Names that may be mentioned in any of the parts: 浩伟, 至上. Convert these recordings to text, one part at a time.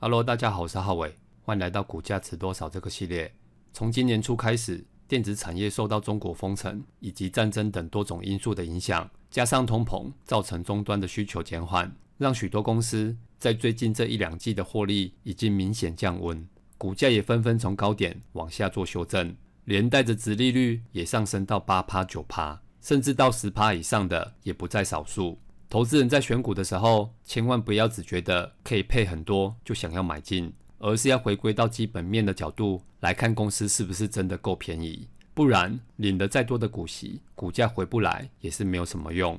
Hello， 大家好，我是浩伟，欢迎来到股价值多少这个系列。从今年初开始，电子产业受到中国封城以及战争等多种因素的影响，加上通膨，造成终端的需求减缓，让许多公司在最近这一两季的获利已经明显降温，股价也纷纷从高点往下做修正，连带着殖利率也上升到 8%、9%， 甚至到 10% 以上的也不在少数。 投资人在选股的时候，千万不要只觉得可以配很多就想要买进，而是要回归到基本面的角度来看公司是不是真的够便宜，不然领了再多的股息，股价回不来也是没有什么用。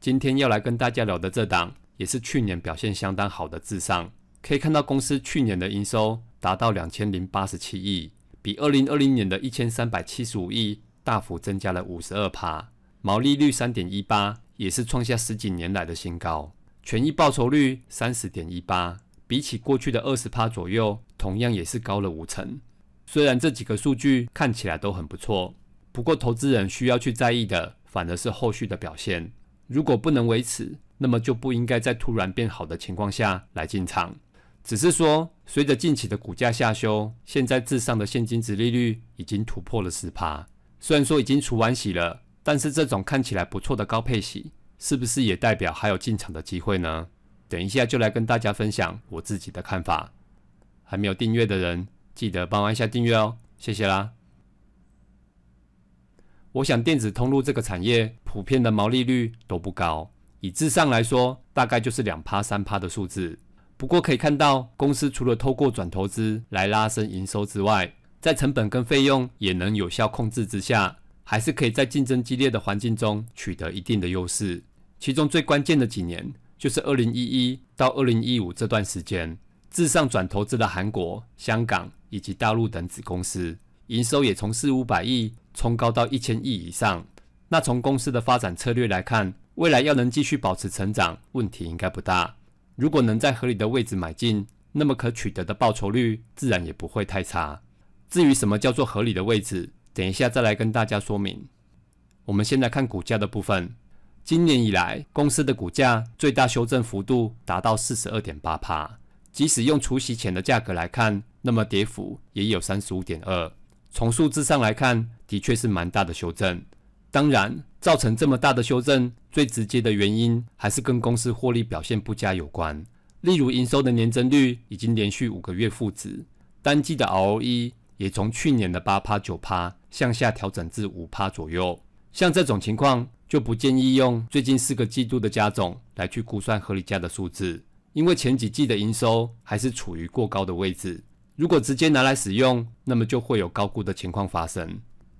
今天要来跟大家聊的这档，也是去年表现相当好的至上，可以看到公司去年的营收达到 2,087 亿，比2020年的 1,375 亿大幅增加了 52%， 毛利率 3.18%。 也是创下十几年来的新高，权益报酬率 30.18%， 比起过去的 20% 左右，同样也是高了5成。虽然这几个数据看起来都很不错，不过投资人需要去在意的反而是后续的表现。如果不能维持，那么就不应该在突然变好的情况下来进场。只是说，随着近期的股价下修，现在至上的现金殖利率已经突破了 10%， 虽然说已经除完息了。 但是这种看起来不错的高配息，是不是也代表还有进场的机会呢？等一下就来跟大家分享我自己的看法。还没有订阅的人，记得帮我按下订阅哦，谢谢啦。我想电子通路这个产业普遍的毛利率都不高，以至上来说，大概就是 2%、3% 的数字。不过可以看到，公司除了透过转投资来拉升营收之外，在成本跟费用也能有效控制之下。 还是可以在竞争激烈的环境中取得一定的优势。其中最关键的几年，就是2011到2015这段时间，至上转投资了韩国、香港以及大陆等子公司，营收也从400、500亿冲高到1000亿以上。那从公司的发展策略来看，未来要能继续保持成长，问题应该不大。如果能在合理的位置买进，那么可取得的报酬率自然也不会太差。至于什么叫做合理的位置？ 等一下再来跟大家说明。我们先来看股价的部分。今年以来，公司的股价最大修正幅度达到 42.8%， 即使用除息前的价格来看，那么跌幅也有 35.2%。从数字上来看，的确是蛮大的修正。当然，造成这么大的修正，最直接的原因还是跟公司获利表现不佳有关。例如，营收的年增率已经连续5个月负值，单季的 ROE 也从去年的 8%、9% 向下调整至 5% 左右，像这种情况就不建议用最近4个季度的加总来去估算合理价的数字，因为前几季的营收还是处于过高的位置。如果直接拿来使用，那么就会有高估的情况发生。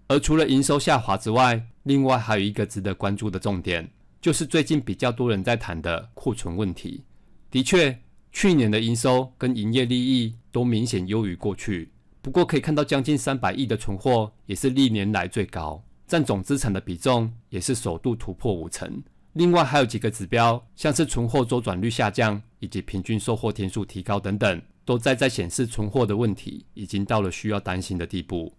而除了营收下滑之外，另外还有一个值得关注的重点，就是最近比较多人在谈的库存问题。的确，去年的营收跟营业利益都明显优于过去。 不过可以看到，将近300亿的存货也是历年来最高，占总资产的比重也是首度突破5成。另外还有几个指标，像是存货周转率下降以及平均售货天数提高等等，都在显示存货的问题已经到了需要担心的地步。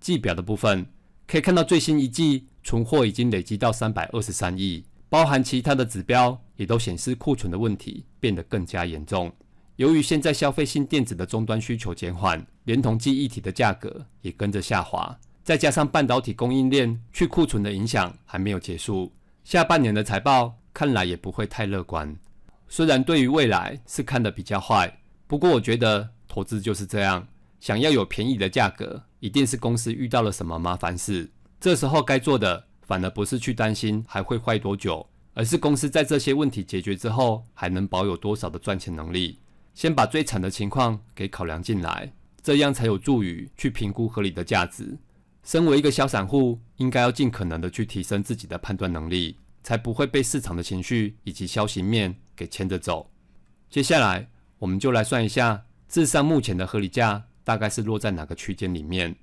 季表的部分可以看到，最新一季存货已经累积到323亿，包含其他的指标也都显示库存的问题变得更加严重。 由于现在消费性电子的终端需求减缓，连同记忆体的价格也跟着下滑，再加上半导体供应链去库存的影响还没有结束，下半年的财报看来也不会太乐观。虽然对于未来是看得比较坏，不过我觉得投资就是这样，想要有便宜的价格，一定是公司遇到了什么麻烦事，这时候该做的反而不是去担心还会坏多久，而是公司在这些问题解决之后，还能保有多少的赚钱能力。 先把最惨的情况给考量进来，这样才有助于去评估合理的价值。身为一个小散户，应该要尽可能的去提升自己的判断能力，才不会被市场的情绪以及消息面给牵着走。接下来，我们就来算一下，至上目前的合理价大概是落在哪个区间里面。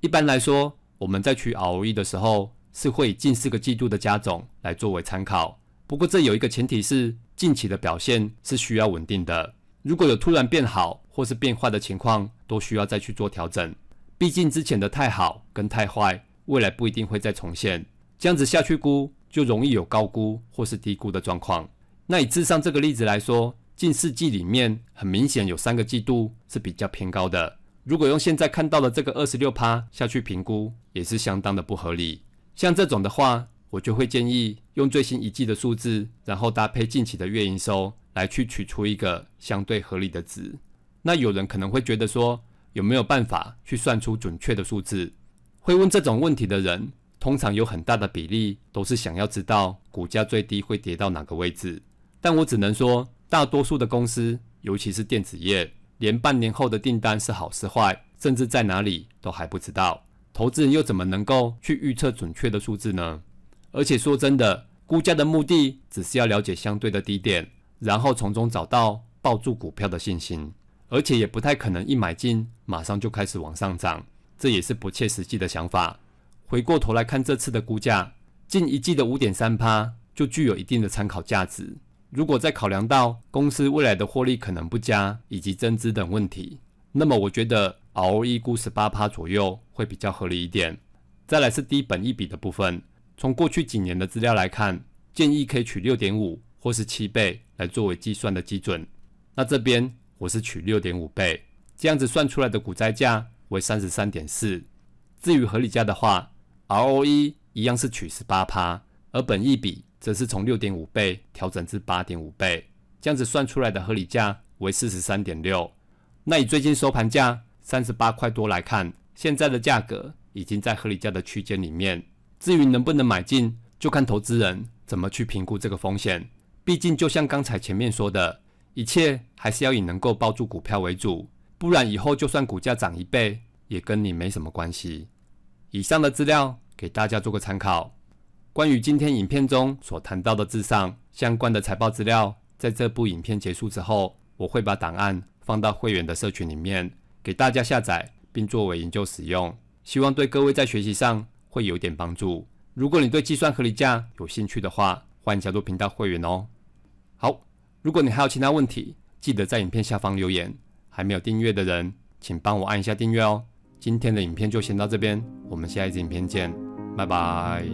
一般来说，我们在取 ROE 的时候，是会以近4个季度的加总来作为参考。不过这有一个前提是，近期的表现是需要稳定的。 如果有突然变好或是变坏的情况，都需要再去做调整。毕竟之前的太好跟太坏，未来不一定会再重现。这样子下去估，就容易有高估或是低估的状况。那以至上这个例子来说，近4季里面，很明显有3个季度是比较偏高的。如果用现在看到的这个26%下去评估，也是相当的不合理。像这种的话，我就会建议用最新1季的数字，然后搭配近期的月营收来去取出一个相对合理的值。那有人可能会觉得说，有没有办法去算出准确的数字？会问这种问题的人，通常有很大的比例都是想要知道股价最低会跌到哪个位置。但我只能说，大多数的公司，尤其是电子业，连半年后的订单是好是坏，甚至在哪里都还不知道。投资人又怎么能够去预测准确的数字呢？而且说真的，估价的目的只是要了解相对的低点，然后从中找到抱住股票的信心。而且也不太可能一买进马上就开始往上涨，这也是不切实际的想法。回过头来看这次的估价，近1季的 5.3% 就具有一定的参考价值。如果再考量到公司未来的获利可能不佳以及增资等问题，那么我觉得 ROE 估 18% 左右会比较合理一点。再来是低本益比的部分，从过去几年的资料来看，建议可以取 6.5 或是7倍来作为计算的基准。那这边我是取 6.5 倍，这样子算出来的股债价为 33.4。 至于合理价的话， ROE 一样是取 18%， 而本益比则是从 6.5 倍调整至 8.5 倍，这样子算出来的合理价为 43.6。 那以最近收盘价38块多来看，现在的价格已经在合理价的区间里面。至于能不能买进，就看投资人怎么去评估这个风险。毕竟就像刚才前面说的，一切还是要以能够抱住股票为主，不然以后就算股价涨1倍，也跟你没什么关系。以上的资料给大家做个参考。关于今天影片中所谈到的至上相关的财报资料，在这部影片结束之后，我会把档案放到会员的社群里面，给大家下载并作为研究使用，希望对各位在学习上会有点帮助。如果你对计算合理价有兴趣的话，欢迎加入频道会员哦。好。如果你还有其他问题，记得在影片下方留言。还没有订阅的人，请帮我按一下订阅哦。今天的影片就先到这边，我们下一支影片见，拜拜。